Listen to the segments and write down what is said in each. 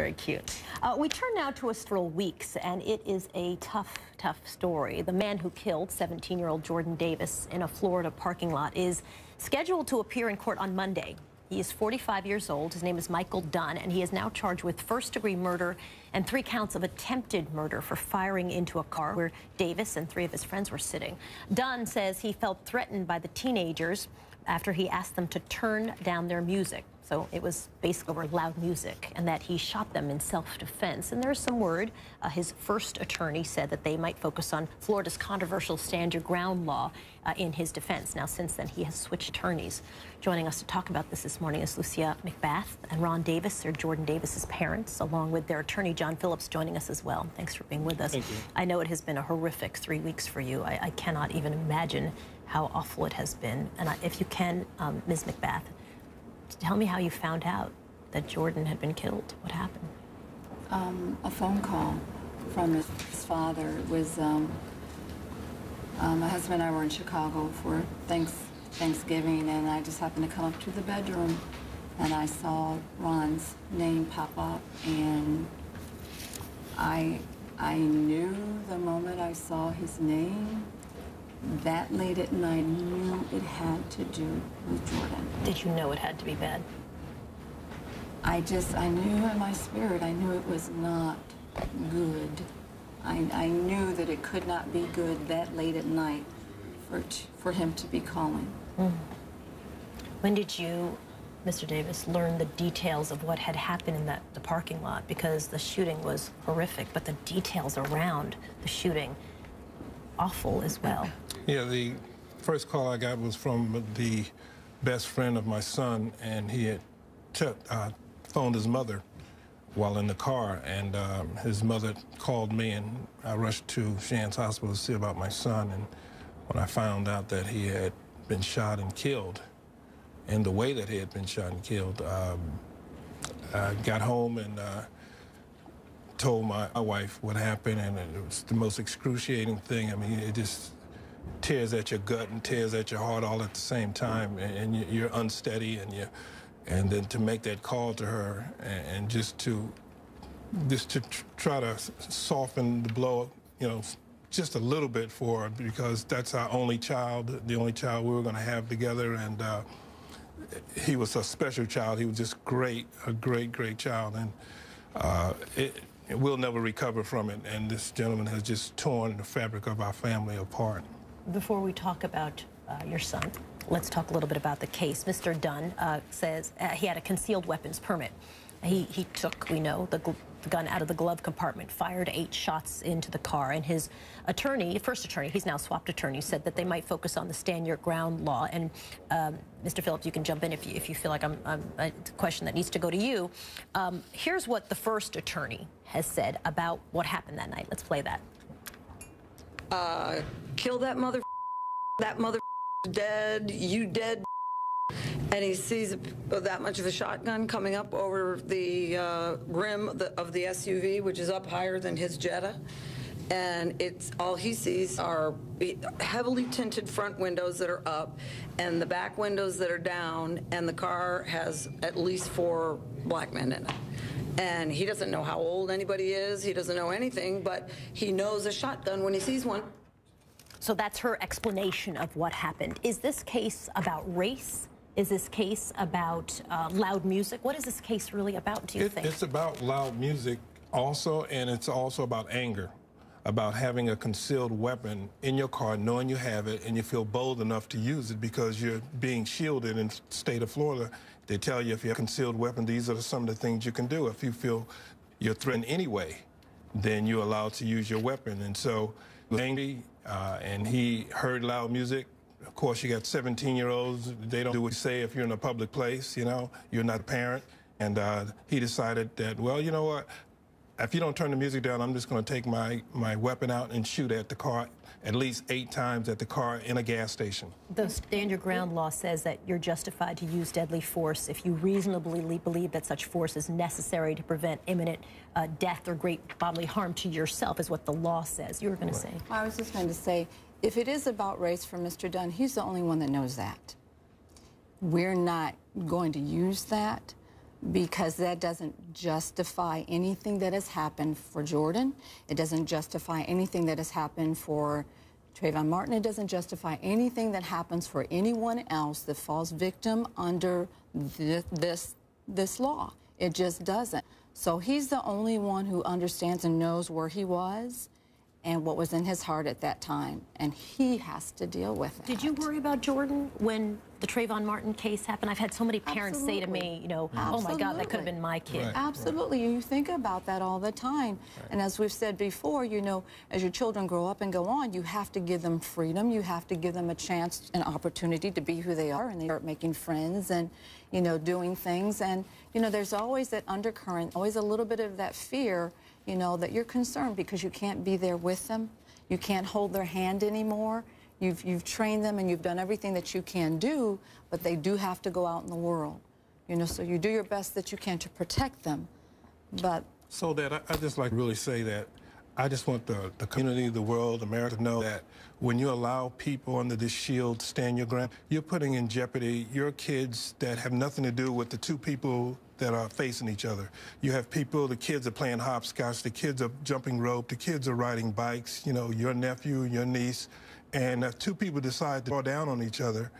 Very cute. We turn now to Estrell Weeks, and it is a tough, tough story. The man who killed 17-year-old Jordan Davis in a Florida parking lot is scheduled to appear in court on Monday. He is 45 years old. His name is Michael Dunn, and he is now charged with first-degree murder and 3 counts of attempted murder for firing into a car where Davis and 3 of his friends were sitting. Dunn says he felt threatened by the teenagers after he asked them to turn down their music. So it was basically over loud music, and that he shot them in self-defense. And there's some word. His first attorney said that they might focus on Florida's controversial stand your ground law in his defense. Now, since then, he has switched attorneys. Joining us to talk about this morning is Lucia McBath and Ron Davis, or Jordan Davis's parents, along with their attorney, John Phillips, joining us as well. Thanks for being with us. Thank you. I know it has been a horrific 3 weeks for you. I cannot even imagine how awful it has been. And if you can, Ms. McBath, tell me how you found out that Jordan had been killed. What happened? A phone call from his father. It was my husband and I were in Chicago for Thanksgiving, and I just happened to come up to the bedroom, and I saw Ron's name pop up, and I knew the moment I saw his name. That late at night, I knew it had to do with Jordan. Did you know it had to be bad? I knew in my spirit, I knew it was not good. I knew that it could not be good that late at night for him to be calling. Mm. When did you, Mr. Davis, learn the details of what had happened in the parking lot? Because the shooting was horrific, but the details around the shooting, awful as well. Yeah, the first call I got was from the best friend of my son, and he had phoned his mother while in the car, and his mother called me, and I rushed to Shands Hospital to see about my son. And when I found out that he had been shot and killed, and the way that he had been shot and killed, I got home and told my wife what happened, and it was the most excruciating thing. I mean, it just tears at your gut and tears at your heart all at the same time, and you're unsteady, and then to make that call to her, and just to try to soften the blow, you know, just a little bit for her, because that's our only child, the only child we were going to have together, and he was a special child. He was just great, a great, great child, and we'll never recover from it, and this gentleman has just torn the fabric of our family apart. Before we talk about your son, let's talk a little bit about the case. Mr. Dunn says he had a concealed weapons permit. He took, we know, the gun out of the glove compartment, fired 8 shots into the car, and his attorney, first attorney, he's now swapped attorney, said that they might focus on the stand your ground law. And Mr. Phillips, you can jump in if you feel like it's a question that needs to go to you. Here's what the first attorney has said about what happened that night. Let's play that. Kill that mother dead, you dead. And he sees that much of a shotgun coming up over the rim of the SUV, which is up higher than his Jetta. And it's all he sees are heavily tinted front windows that are up, and the back windows that are down, and the car has at least 4 black men in it. And he doesn't know how old anybody is. He doesn't know anything, but he knows a shotgun when he sees one. So that's her explanation of what happened. Is this case about race? Is this case about loud music? What is this case really about, do you think? It's about loud music also, and it's also about anger, about having a concealed weapon in your car, knowing you have it, and you feel bold enough to use it because you're being shielded in the state of Florida. They tell you if you have a concealed weapon, these are some of the things you can do. If you feel you're threatened anyway, then you're allowed to use your weapon. And so he was angry, and he heard loud music. Of course, you got 17-year-olds. They don't do what you say if you're in a public place, you know. You're not a parent. And he decided that, well, you know what? If you don't turn the music down, I'm just going to take my weapon out and shoot at the car at least 8 times at the car in a gas station. The stand your ground law says that you're justified to use deadly force if you reasonably believe that such force is necessary to prevent imminent death or great bodily harm to yourself, is what the law says. You were going to say. I was just going to say, if it is about race for Mr. Dunn, he's the only one that knows that. We're not going to use that. because that doesn't justify anything that has happened for Jordan. It doesn't justify anything that has happened for Trayvon Martin. It doesn't justify anything that happens for anyone else that falls victim under this law. It just doesn't. So he's the only one who understands and knows where he was and what was in his heart at that time, and he has to deal with it. Did you worry about Jordan when the Trayvon Martin case happened? I've had so many parents say to me, you know, oh, my God, that could have been my kid. Right. Absolutely. Right. You think about that all the time. Right. And as we've said before, you know, as your children grow up and go on, you have to give them freedom. You have to give them a chance, an opportunity to be who they are, and they start making friends and, you know, doing things. And, you know, there's always that undercurrent, always a little bit of that fear, you know, that you're concerned because you can't be there with them. You can't hold their hand anymore. You've trained them and you've done everything that you can do, but they do have to go out in the world. You know, so you do your best that you can to protect them, but... So that, I just like to really say that I just want the community, the world, America to know that when you allow people under this shield to stand your ground, you're putting in jeopardy your kids that have nothing to do with the two people that are facing each other. You have people, the kids are playing hopscotch, the kids are jumping rope, the kids are riding bikes, you know, your nephew, your niece, and if two people decide to draw down on each other,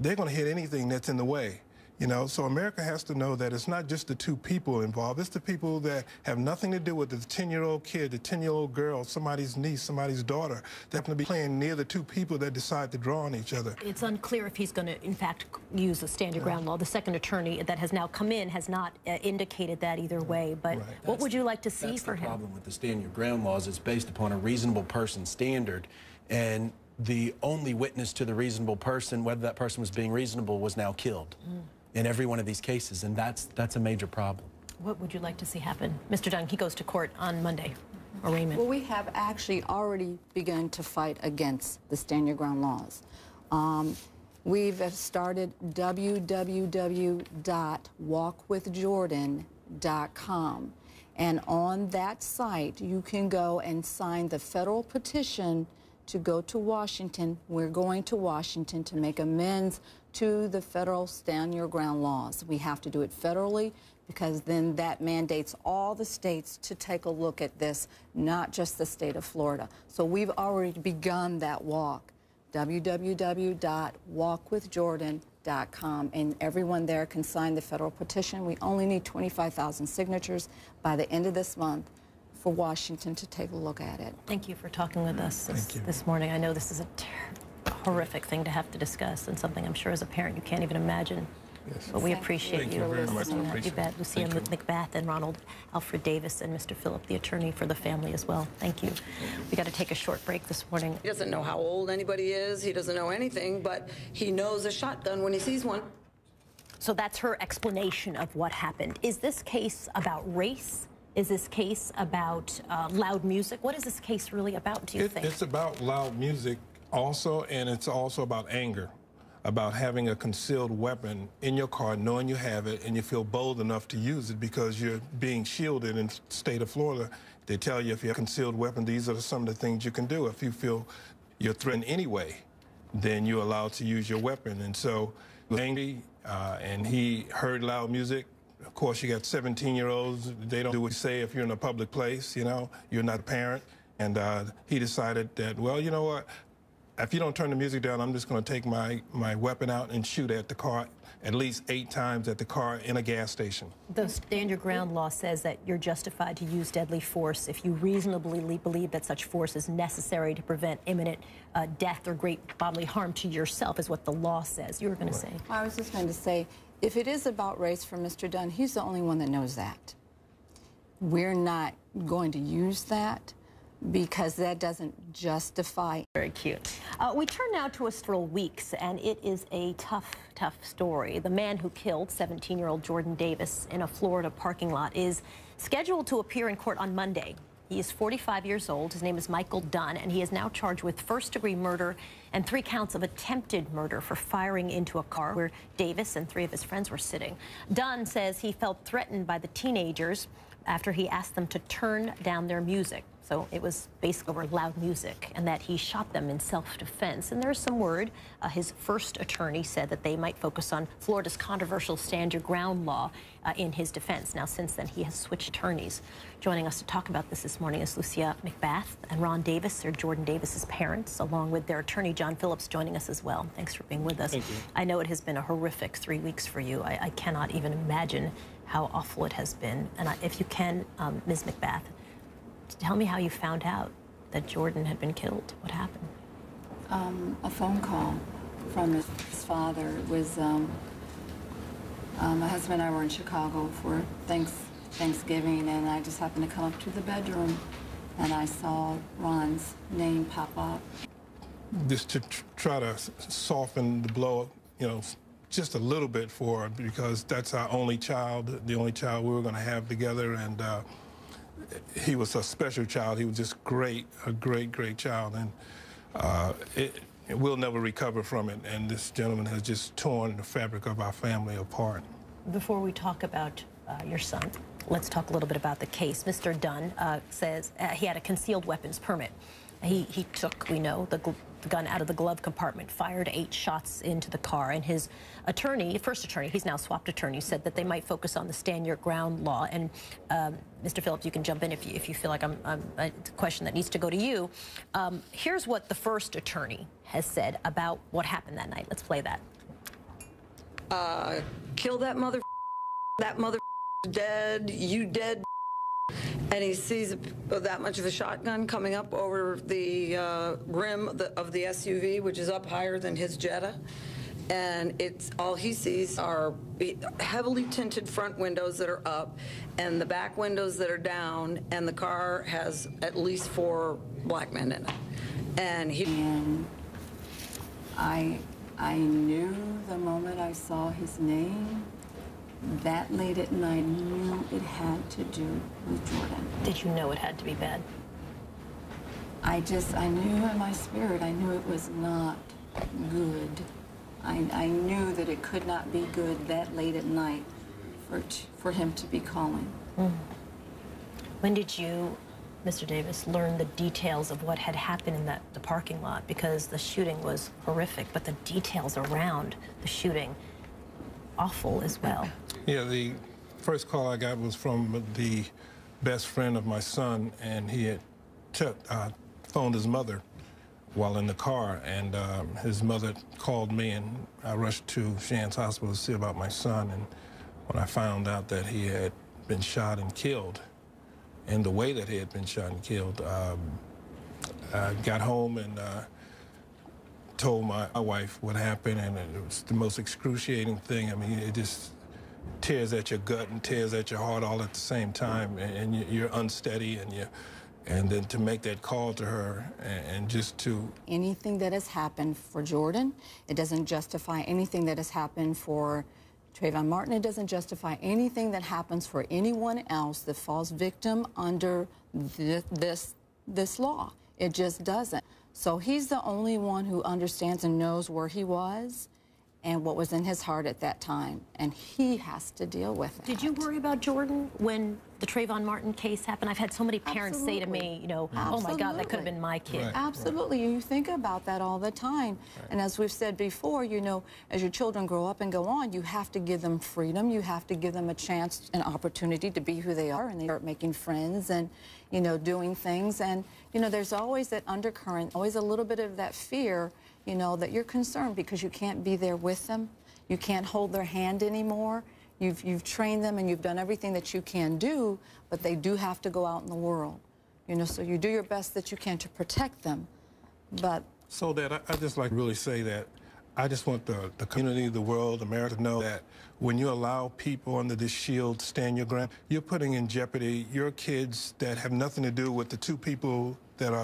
they're going to hit anything that's in the way, you know? So America has to know that it's not just the two people involved, it's the people that have nothing to do with the 10-year-old kid, the 10-year-old girl, somebody's niece, somebody's daughter. They happen to be playing near the two people that decide to draw on each other. It's unclear if he's going to, in fact, use a stand-your-ground law. The second attorney that has now come in has not indicated that either way, but right. What would you like to see for him? That's the problem with the stand-your-ground laws. It's based upon a reasonable person standard, and the only witness to the reasonable person, whether that person was being reasonable, was now killed in every one of these cases, and that's a major problem. What would you like to see happen? Mr. Dunn, he goes to court on Monday, arraignment. Well, we have actually already begun to fight against the Stand Your Ground laws. We've started www.walkwithjordan.com, and on that site, you can go and sign the federal petition to go to Washington. We're going to Washington to make amends to the federal Stand Your Ground laws. We have to do it federally because then that mandates all the states to take a look at this, not just the state of Florida. So we've already begun that walk, www.walkwithjordan.com, and everyone there can sign the federal petition. We only need 25,000 signatures by the end of this month for Washington to take a look at it. Thank you for talking with us this morning. I know this is a horrific thing to have to discuss, and something I'm sure as a parent you can't even imagine. Yes. But we appreciate you. Thank you very much. You bet. Lucia McBath and Ronald Alfred Davis and Mr. Phillip, the attorney for the family as well. Thank you. We got to take a short break this morning. He doesn't know how old anybody is. He doesn't know anything, but he knows a shotgun when he sees one. So that's her explanation of what happened. Is this case about race? Is this case about loud music? What is this case really about, do you think? It's about loud music also, and it's also about anger, about having a concealed weapon in your car, knowing you have it, and you feel bold enough to use it because you're being shielded in the state of Florida. They tell you if you have a concealed weapon, these are some of the things you can do. If you feel you're threatened anyway, then you're allowed to use your weapon. And so he was angry, and he heard loud music. Of course, you got 17-year-olds. They don't do what you say if you're in a public place, you know, you're not a parent. And he decided that, well, you know what, if you don't turn the music down, I'm just going to take my weapon out and shoot at the car at least 8 times at the car in a gas station. The Stand Your Ground law says that you're justified to use deadly force if you reasonably believe that such force is necessary to prevent imminent death or great bodily harm to yourself, is what the law says. You were going to say. I was just going to say, if it is about race for Mr. Dunn, he's the only one that knows that. We're not going to use that because that doesn't justify. Very cute. We turn now to Estrell Weeks, and it is a tough, tough story. The man who killed 17-year-old Jordan Davis in a Florida parking lot is scheduled to appear in court on Monday. He is 45 years old. His name is Michael Dunn, and he is now charged with first-degree murder and 3 counts of attempted murder for firing into a car where Davis and 3 of his friends were sitting. Dunn says he felt threatened by the teenagers after he asked them to turn down their music. So it was basically over loud music, and that he shot them in self-defense. And there's some word. His first attorney said that they might focus on Florida's controversial stand-your-ground law in his defense. Now, since then, he has switched attorneys. Joining us to talk about this morning is Lucia McBath and Ron Davis, or Jordan Davis's parents, along with their attorney, John Phillips, joining us as well. Thanks for being with us. Thank you. I know it has been a horrific 3 weeks for you. I cannot even imagine how awful it has been. And if you can, Ms. McBath, tell me how you found out that Jordan had been killed. What happened? A phone call from his father. It was my husband and I were in Chicago for Thanksgiving, and I just happened to come up to the bedroom, and I saw Ron's name pop up. Just to try to soften the blow, you know, just a little bit for her, because that's our only child, the only child we were going to have together, and he was a special child. He was just great, a great, great child, and we'll never recover from it. And this gentleman has just torn the fabric of our family apart. Before we talk about your son, let's talk a little bit about the case. Mr. Dunn says he had a concealed weapons permit. He took, we know, the gun out of the glove compartment, fired 8 shots into the car, and his attorney, first attorney, he's now swapped attorney, said that they might focus on the stand your ground law. And Mr. Phillips, you can jump in if you feel like it's a question that needs to go to you. Here's what the first attorney has said about what happened that night. Let's play that. Kill that mother dead, you dead. And he sees that much of a shotgun coming up over the rim of the SUV, which is up higher than his Jetta. And it's all he sees are heavily tinted front windows that are up and the back windows that are down. And the car has at least 4 black men in it. And I knew the moment I saw his name. That late at night, I knew it had to do with Jordan. Did you know it had to be bad? I knew in my spirit, I knew it was not good. I knew that it could not be good that late at night for him to be calling. Mm. When did you, Mr. Davis, learn the details of what had happened in the parking lot? Because the shooting was horrific, but the details around the shooting, awful as well. Yeah, the first call I got was from the best friend of my son, and he had phoned his mother while in the car, and his mother called me, and I rushed to Shands Hospital to see about my son, and when I found out that he had been shot and killed, and the way that he had been shot and killed, I got home and told my wife what happened, and it was the most excruciating thing. I mean, it just tears at your gut and tears at your heart all at the same time, and you're unsteady, and then to make that call to her, and just to... Anything that has happened for Jordan, it doesn't justify anything that has happened for Trayvon Martin. It doesn't justify anything that happens for anyone else that falls victim under this law. It just doesn't. So he's the only one who understands and knows where he was and what was in his heart at that time, and he has to deal with it. Did you worry about Jordan when the Trayvon Martin case happened? I've had so many parents say to me, you know, oh, my God, that could have been my kid. Right. Absolutely. Right. You think about that all the time. Right. And as we've said before, you know, as your children grow up and go on, you have to give them freedom. You have to give them a chance, an opportunity to be who they are, and they start making friends and, you know, doing things. And, you know, there's always that undercurrent, always a little bit of that fear, you know, that you're concerned because you can't be there with them. You can't hold their hand anymore. You've trained them and you've done everything that you can do, but they do have to go out in the world. You know, so you do your best that you can to protect them, but... So that I just like to really say that I just want the community, the world, America to know that when you allow people under this shield stand your ground, you're putting in jeopardy your kids that have nothing to do with the 2 people that are